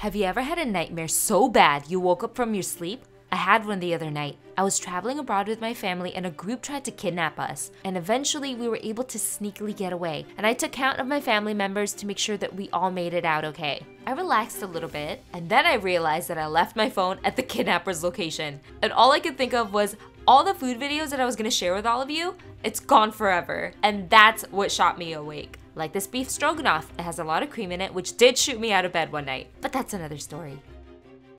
Have you ever had a nightmare so bad you woke up from your sleep? I had one the other night. I was traveling abroad with my family and a group tried to kidnap us, and eventually we were able to sneakily get away, and I took count of my family members to make sure that we all made it out okay. I relaxed a little bit, and then I realized that I left my phone at the kidnapper's location, and all I could think of was all the food videos that I was gonna share with all of you, it's gone forever, and that's what shot me awake. Like this beef stroganoff, it has a lot of cream in it, which did shoot me out of bed one night, but that's another story.